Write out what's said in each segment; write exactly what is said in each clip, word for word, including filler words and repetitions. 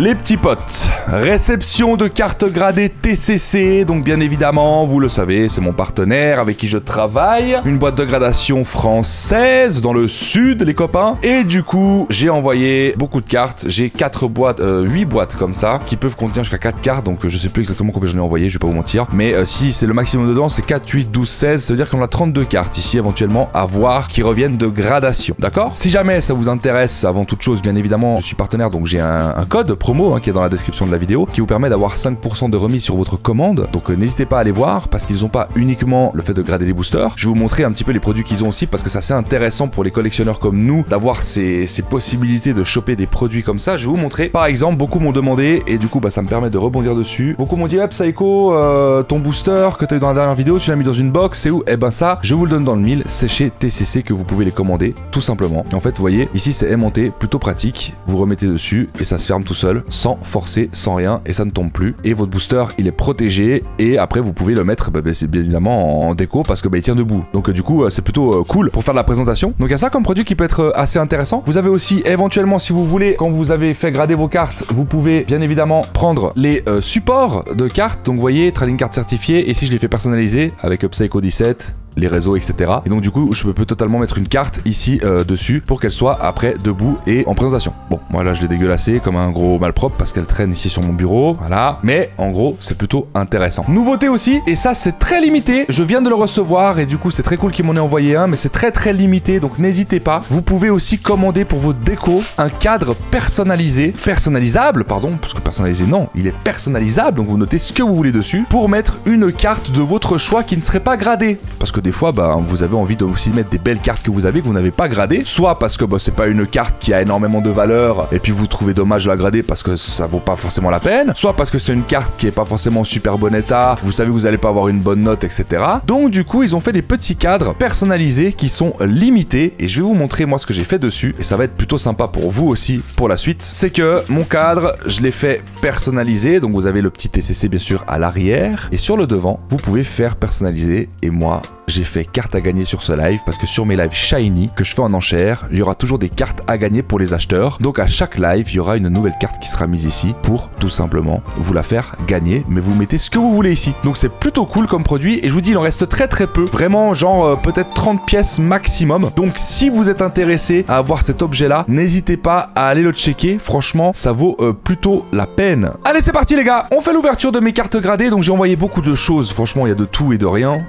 Les petits potes, réception de cartes gradées T C C, donc bien évidemment, vous le savez, c'est mon partenaire avec qui je travaille, une boîte de gradation française dans le sud, les copains, et du coup, j'ai envoyé beaucoup de cartes, j'ai quatre boîtes, euh, huit boîtes comme ça, qui peuvent contenir jusqu'à quatre cartes, donc euh, je sais plus exactement combien j'en ai envoyé, je vais pas vous mentir, mais euh, si c'est le maximum dedans, c'est quatre, huit, douze, seize, ça veut dire qu'on a trente-deux cartes ici, éventuellement, à voir, qui reviennent de gradation, d'accord? Si jamais ça vous intéresse, avant toute chose, bien évidemment, je suis partenaire, donc j'ai un, un code promo hein, qui est dans la description de la vidéo, qui vous permet d'avoir cinq pour cent de remise sur votre commande. Donc euh, n'hésitez pas à aller voir, parce qu'ils n'ont pas uniquement le fait de grader les boosters. Je vais vous montrer un petit peu les produits qu'ils ont aussi, parce que c'est assez intéressant pour les collectionneurs comme nous, d'avoir ces, ces possibilités de choper des produits comme ça. Je vais vous montrer, par exemple, beaucoup m'ont demandé, et du coup bah, ça me permet de rebondir dessus. Beaucoup m'ont dit, ouais, Psyko, euh, ton booster que tu as eu dans la dernière vidéo, tu l'as mis dans une box, c'est où? Eh ben ça, je vous le donne dans le mille, c'est chez T C C que vous pouvez les commander, tout simplement. En fait, vous voyez, ici c'est aimanté, plutôt pratique, vous remettez dessus, et ça se ferme tout seul, sans forcer, sans rien, et ça ne tombe plus, et votre booster il est protégé, et après vous pouvez le mettre bah, bah, bien évidemment en déco, parce que bah, il tient debout, donc euh, du coup euh, c'est plutôt euh, cool pour faire de la présentation. Donc il y a ça comme produit qui peut être euh, assez intéressant. Vous avez aussi éventuellement, si vous voulez, quand vous avez fait grader vos cartes, vous pouvez bien évidemment prendre les euh, supports de cartes, donc vous voyez, trading card certifié, et si je les fais personnaliser avec euh, Psyko dix-sept, les réseaux, et cetera. Et donc du coup, je peux totalement mettre une carte ici euh, dessus pour qu'elle soit après debout et en présentation. Bon, moi là, je l'ai dégueulassée comme un gros malpropre parce qu'elle traîne ici sur mon bureau. Voilà. Mais en gros, c'est plutôt intéressant. Nouveauté aussi, et ça, c'est très limité. Je viens de le recevoir et du coup, c'est très cool qu'ils m'en aient envoyé un, mais c'est très très limité. Donc n'hésitez pas. Vous pouvez aussi commander pour vos décos un cadre personnalisé, personnalisable, pardon, parce que personnalisé, non, il est personnalisable. Donc vous notez ce que vous voulez dessus pour mettre une carte de votre choix qui ne serait pas gradée, parce que des fois bah, vous avez envie de aussi mettre des belles cartes que vous avez, que vous n'avez pas gradées, soit parce que bah, c'est pas une carte qui a énormément de valeur et puis vous trouvez dommage de la grader parce que ça vaut pas forcément la peine, soit parce que c'est une carte qui est pas forcément en super bon état, vous savez que vous allez pas avoir une bonne note, etc. Donc du coup ils ont fait des petits cadres personnalisés qui sont limités, et je vais vous montrer moi ce que j'ai fait dessus, et ça va être plutôt sympa pour vous aussi pour la suite. C'est que mon cadre, je l'ai fait personnalisé, donc vous avez le petit T C C bien sûr à l'arrière, et sur le devant vous pouvez faire personnaliser, et moi j'ai fait carte à gagner sur ce live, parce que sur mes lives shiny que je fais en enchère, il y aura toujours des cartes à gagner pour les acheteurs. Donc à chaque live, il y aura une nouvelle carte qui sera mise ici pour tout simplement vous la faire gagner. Mais vous mettez ce que vous voulez ici. Donc c'est plutôt cool comme produit. Et je vous dis, il en reste très très peu. Vraiment, genre euh, peut-être trente pièces maximum. Donc si vous êtes intéressé à avoir cet objet-là, n'hésitez pas à aller le checker. Franchement, ça vaut euh, plutôt la peine. Allez, c'est parti les gars. On fait l'ouverture de mes cartes gradées. Donc j'ai envoyé beaucoup de choses. Franchement, il y a de tout et de rien.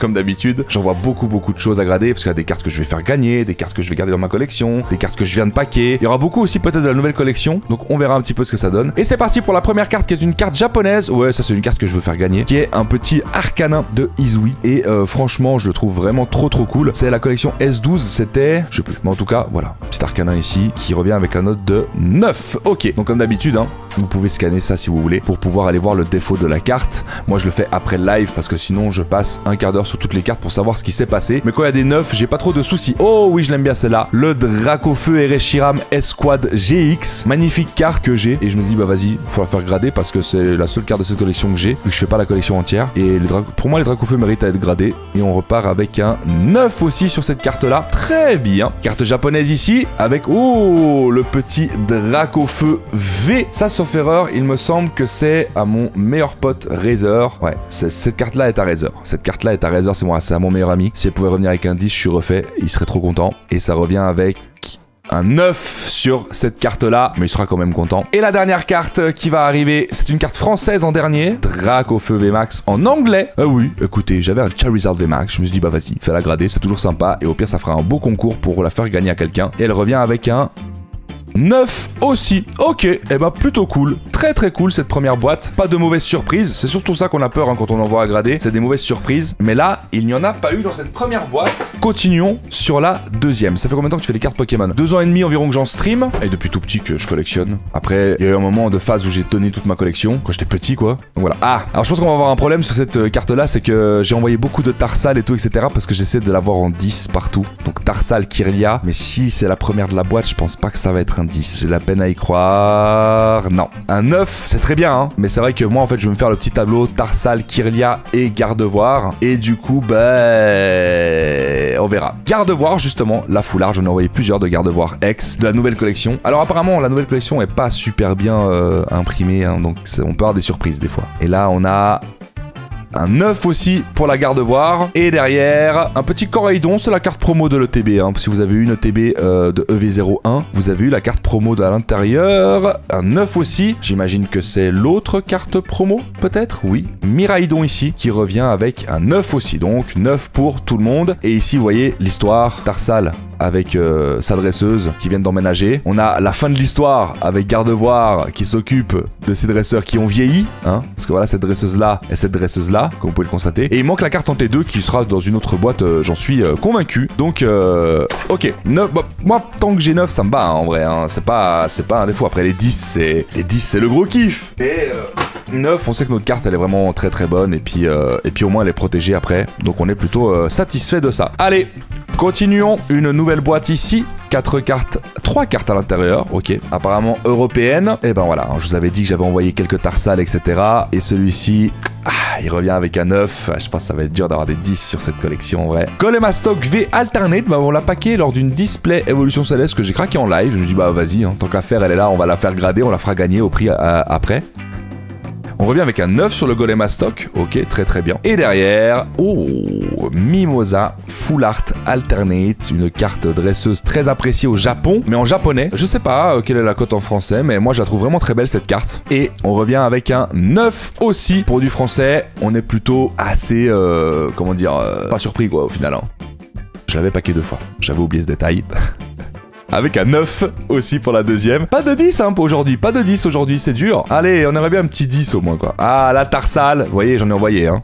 Comme d'habitude. J'en vois beaucoup beaucoup de choses à grader, parce qu'il y a des cartes que je vais faire gagner, des cartes que je vais garder dans ma collection, des cartes que je viens de paquer. Il y aura beaucoup aussi peut-être de la nouvelle collection, donc on verra un petit peu ce que ça donne. Et c'est parti pour la première carte qui est une carte japonaise. Ouais, ça c'est une carte que je veux faire gagner, qui est un petit arcanin de Izui. Et euh, franchement, je le trouve vraiment trop trop cool. C'est la collection S douze, c'était... Je sais plus. Mais en tout cas, voilà. Petit arcanin ici qui revient avec la note de neuf. Ok, donc comme d'habitude, hein, vous pouvez scanner ça si vous voulez pour pouvoir aller voir le défaut de la carte. Moi je le fais après le live parce que sinon je passe un quart d'heure sur toutes les cartes pour savoir ce qui s'est passé, mais quand il y a des neufs, j'ai pas trop de soucis. Oh oui, je l'aime bien celle-là, le Dracaufeu Ereshiram Esquad G X, magnifique carte que j'ai, et je me dis bah vas-y, faut la faire grader parce que c'est la seule carte de cette collection que j'ai, vu que je fais pas la collection entière, et les pour moi les Dracaufeu méritent à être gradés, et on repart avec un neuf aussi sur cette carte-là, très bien. Carte japonaise ici, avec oh le petit Dracaufeu V, ça sauf erreur, il me semble que c'est à mon meilleur pote Razer, ouais, cette carte-là est à Razer, cette carte-là est à Razer, c'est moi, c'est à mon meilleur ami. Si elle pouvait revenir avec un dix, je suis refait, il serait trop content. Et ça revient avec un neuf sur cette carte là, mais il sera quand même content. Et la dernière carte qui va arriver, c'est une carte française en dernier, Dracaufeu V Max en anglais. Ah oui, écoutez, j'avais un Charizard V Max, je me suis dit bah vas-y, fais la grader, c'est toujours sympa, et au pire ça fera un beau concours pour la faire gagner à quelqu'un. Et elle revient avec un neuf aussi. Ok, et eh ben plutôt cool, très très cool cette première boîte, pas de mauvaises surprises, c'est surtout ça qu'on a peur hein, quand on envoie à grader, c'est des mauvaises surprises, mais là il n'y en a pas eu dans cette première boîte. Continuons sur la deuxième. Ça fait combien de temps que tu fais les cartes Pokémon? Deux ans et demi environ que j'en stream, et depuis tout petit que je collectionne. Après il y a eu un moment de phase où j'ai donné toute ma collection, quand j'étais petit quoi, donc voilà. Ah, alors je pense qu'on va avoir un problème sur cette carte là, c'est que j'ai envoyé beaucoup de Tarsal et tout etc, parce que j'essaie de l'avoir en dix partout, donc Tarsal, Kyria, mais si c'est la première de la boîte, je pense pas que ça va être un dix, j'ai la peine à y croire. Non, un neuf, c'est très bien, hein. Mais c'est vrai que moi en fait je vais me faire le petit tableau Tarsal, Kirlia et Gardevoir. Et du coup, bah on verra. Gardevoir justement, la foulard, j'en ai envoyé plusieurs de Gardevoir X de la nouvelle collection. Alors apparemment la nouvelle collection est pas super bien euh, imprimée, hein, donc on peut avoir des surprises des fois. Et là on a un neuf aussi pour la Gardevoir. Et derrière, un petit Coraidon. C'est la carte promo de l'E T B. Hein. Si vous avez eu une E T B euh, de E V zéro un, vous avez eu la carte promo de à l'intérieur. Un neuf aussi. J'imagine que c'est l'autre carte promo, peut-être. Oui. Miraidon ici, qui revient avec un neuf aussi. Donc, neuf pour tout le monde. Et ici, vous voyez l'histoire Tarsal avec euh, sa dresseuse qui viennent d'emménager. On a la fin de l'histoire avec Gardevoir qui s'occupe de ces dresseurs qui ont vieilli. Hein, parce que voilà, cette dresseuse-là et cette dresseuse-là, comme vous pouvez le constater. Et il manque la carte en T deux qui sera dans une autre boîte, euh, j'en suis euh, convaincu. Donc, euh, ok. neuf, bah, moi, tant que j'ai neuf, ça me bat hein, en vrai. Hein. C'est pas, pas un défaut. Après, les dix, c'est les dix, c'est le gros kiff. Et euh, neuf, on sait que notre carte, elle est vraiment très très bonne. Et puis, euh, et puis au moins, elle est protégée après. Donc, on est plutôt euh, satisfait de ça. Allez, continuons. Une nouvelle boîte ici. quatre cartes, trois cartes à l'intérieur, ok, apparemment européenne. Et ben voilà, je vous avais dit que j'avais envoyé quelques tarsales, et cetera. Et celui-ci, ah, il revient avec un neuf. Je pense que ça va être dur d'avoir des dix sur cette collection en vrai. Golemastock V Alternate, bah, on l'a packé lors d'une display Evolution Céleste que j'ai craqué en live. Je me dis, bah vas-y, hein, tant qu'à faire, elle est là, on va la faire grader, on la fera gagner au prix à, à, après. On revient avec un neuf sur le Golemastock. Ok, très très bien. Et derrière, oh, Mimosa, Full Art Alternate. Une carte dresseuse très appréciée au Japon, mais en japonais. Je sais pas quelle est la cote en français, mais moi je la trouve vraiment très belle cette carte. Et on revient avec un neuf aussi. Pour du français, on est plutôt assez, euh, comment dire, euh, pas surpris quoi au final. Hein. Je l'avais packé deux fois, j'avais oublié ce détail. Avec un neuf aussi pour la deuxième. Pas de dix hein, aujourd'hui, pas de dix aujourd'hui, c'est dur. Allez, on aimerait bien un petit dix au moins quoi. Ah, la Tarsal, vous voyez, j'en ai envoyé hein.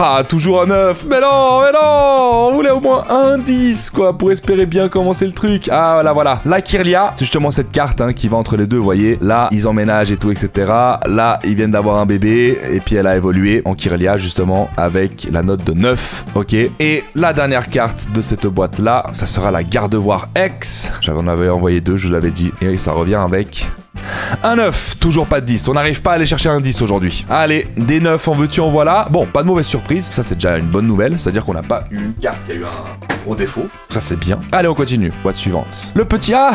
Ah, toujours un neuf. Mais non, mais non, on voulait au moins un dix quoi, pour espérer bien commencer le truc. Ah, voilà, voilà. La Kirlia, c'est justement cette carte hein, qui va entre les deux, vous voyez. Là, ils emménagent et tout, et cetera. Là, ils viennent d'avoir un bébé, et puis elle a évolué en Kirlia, justement, avec la note de neuf, ok. Et la dernière carte de cette boîte-là, ça sera la Gardevoir X. J'en avais envoyé deux, je vous l'avais dit. Et ça revient avec... un neuf, toujours pas de dix, on n'arrive pas à aller chercher un dix aujourd'hui. Allez, des neuf en veux-tu en voilà. Bon, pas de mauvaise surprise, ça c'est déjà une bonne nouvelle. C'est à dire qu'on n'a pas eu une carte qui a eu un gros défaut. Ça c'est bien, allez on continue, boîte suivante. Le petit A.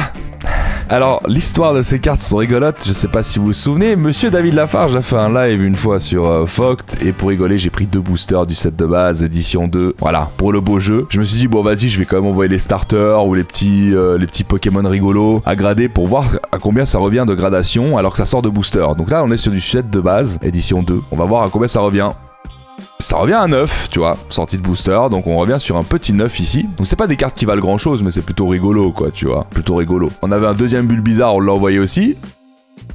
Alors l'histoire de ces cartes sont rigolotes. Je sais pas si vous vous souvenez, monsieur David Lafarge a fait un live une fois sur euh, Focht. Et pour rigoler j'ai pris deux boosters du set de base édition deux, voilà, pour le beau jeu. Je me suis dit bon vas-y je vais quand même envoyer les starters ou les petits, euh, les petits Pokémon rigolos à grader pour voir à combien ça revient de gradation alors que ça sort de booster. Donc là on est sur du set de base édition deux, on va voir à combien ça revient. Ça revient à neuf, tu vois, sortie de booster, donc on revient sur un petit neuf ici. Donc c'est pas des cartes qui valent grand chose, mais c'est plutôt rigolo quoi, tu vois, plutôt rigolo. On avait un deuxième bulle bizarre, on l'a envoyé aussi.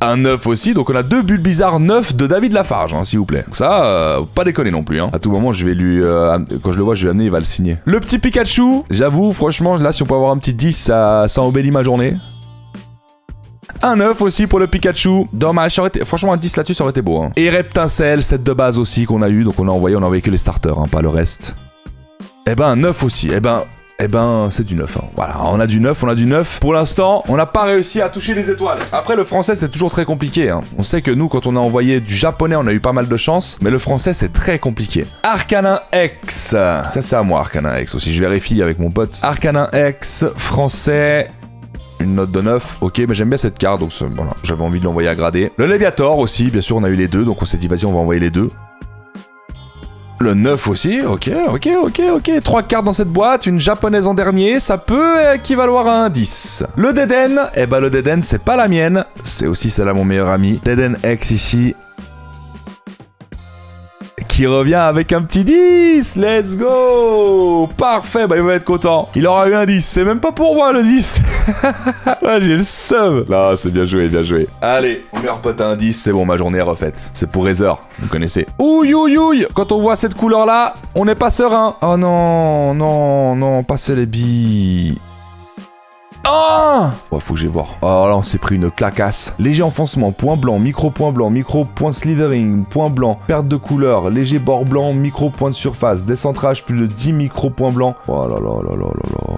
Un neuf aussi, donc on a deux bulles bizarres neuf de David Lafarge, hein, s'il vous plaît. Donc ça, euh, pas déconner non plus. Hein. À tout moment, je vais lui, euh, quand je le vois, je vais l'amener, il va le signer. Le petit Pikachu, j'avoue, franchement, là, si on peut avoir un petit dix, ça, ça embellit ma journée. Un neuf aussi pour le Pikachu. Dommage, été... franchement un dix là-dessus ça aurait été beau hein. Et Reptincelle, set de base aussi qu'on a eu. Donc on a envoyé, on a envoyé que les starters, hein, pas le reste. Et ben un neuf aussi, et ben... Eh ben, c'est du neuf, hein. Voilà, on a du neuf, on a du neuf. Pour l'instant, on n'a pas réussi à toucher les étoiles. Après, le français, c'est toujours très compliqué, hein. On sait que nous, quand on a envoyé du japonais, on a eu pas mal de chance. Mais le français, c'est très compliqué. Arcanin X. Ça, c'est à moi, Arcanin X aussi. Je vérifie avec mon pote. Arcanin X, français... une note de neuf, ok, mais j'aime bien cette carte, donc voilà, j'avais envie de l'envoyer à grader. Le Léviator aussi, bien sûr, on a eu les deux, donc on s'est dit, vas-y, on va envoyer les deux. Le neuf aussi, ok, ok, ok, ok. Trois cartes dans cette boîte, une japonaise en dernier, ça peut équivaloir à un dix. Le Deden, eh ben le Deden, c'est pas la mienne, c'est aussi celle à mon meilleur ami. Deden X ici, qui revient avec un petit dix. Let's go. Parfait, bah il va être content. Il aura eu un dix. C'est même pas pour moi le dix. Ah, j'ai le seum. Non, c'est bien joué, bien joué. Allez, on meurt pote à un dix. C'est bon, ma journée est refaite. C'est pour Razer, vous connaissez. Ouïe, ouïe, ouïe. Quand on voit cette couleur-là, on n'est pas serein. Oh non, non, non, passez les billes. Oh, oh, faut que j'aille voir. Oh là, on s'est pris une clacasse. Léger enfoncement, point blanc, micro point blanc, micro point slithering, point blanc, perte de couleur, léger bord blanc, micro point de surface, décentrage, plus de dix micro points blancs. Oh là là là là là là.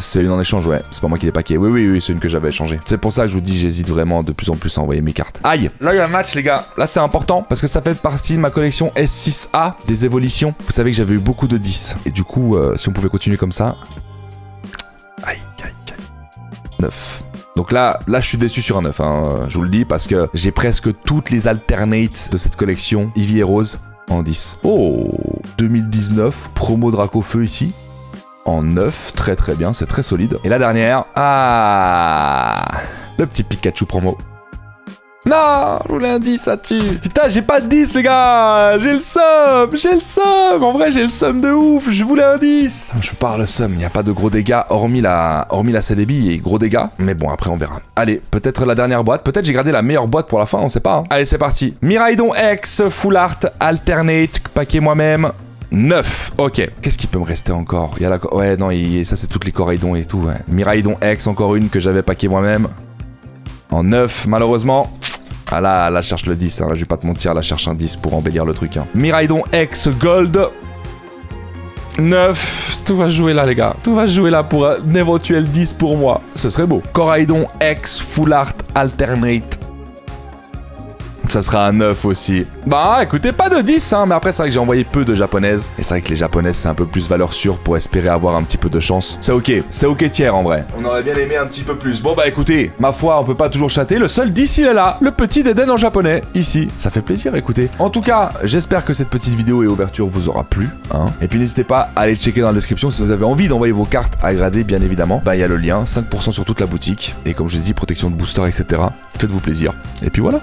C'est une en échange, ouais. C'est pas moi qui l'ai packé. Oui, oui, oui, c'est une que j'avais échangée. C'est pour ça que je vous dis, j'hésite vraiment de plus en plus à envoyer mes cartes. Aïe, là il y a un match, les gars. Là, c'est important parce que ça fait partie de ma collection S six A des évolutions. Vous savez que j'avais eu beaucoup de dix. Et du coup, euh, si on pouvait continuer comme ça. Aïe, aïe, aïe. neuf. Donc là, là je suis déçu sur un neuf, hein, je vous le dis, parce que j'ai presque toutes les alternates de cette collection, Ivy et Rose, en dix. Oh, deux mille dix-neuf, promo Dracaufeu ici, en neuf, très très bien, c'est très solide. Et la dernière, ah, le petit Pikachu promo. Non, je voulais un dix là-dessus. Putain, j'ai pas de dix, les gars. J'ai le seum, j'ai le seum. En vrai, j'ai le seum de ouf. Je voulais un dix. Je parle le seum. Il n'y a pas de gros dégâts, hormis la, hormis la C D B et gros dégâts. Mais bon, après, on verra. Allez, peut-être la dernière boîte. Peut-être j'ai gardé la meilleure boîte pour la fin, on sait pas. Hein. Allez, c'est parti. Miraidon X, Full Art, Alternate, paquet moi-même. neuf, ok. Qu'est-ce qui peut me rester encore? Il y a la... Ouais, non, il... ça, c'est toutes les Coraidons et tout. Ouais. Miraidon X, encore une que j'avais paquet moi-même. En neuf, malheureusement. Ah là, là, cherche le dix, hein. Là, je vais pas te mentir, là, cherche un dix pour embellir le truc. Hein. Miraidon X Gold. neuf, tout va jouer là, les gars. Tout va jouer là pour un éventuel dix pour moi. Ce serait beau. Coraidon X Full Art Alternate. Ça sera un neuf aussi. Bah écoutez, pas de dix, hein, mais après c'est vrai que j'ai envoyé peu de japonaises. Et c'est vrai que les japonaises c'est un peu plus valeur sûre pour espérer avoir un petit peu de chance. C'est ok, c'est ok tiers en vrai. On aurait bien aimé un petit peu plus. Bon bah écoutez, ma foi on peut pas toujours chatter. Le seul dix il est là, le petit Dédène en japonais, ici. Ça fait plaisir, écoutez. En tout cas, j'espère que cette petite vidéo et ouverture vous aura plu. Hein. Et puis n'hésitez pas à aller checker dans la description si vous avez envie d'envoyer vos cartes à grader bien évidemment. Bah il y a le lien, cinq pour cent sur toute la boutique. Et comme je l'ai dit, protection de booster, et cetera. Faites-vous plaisir. Et puis voilà.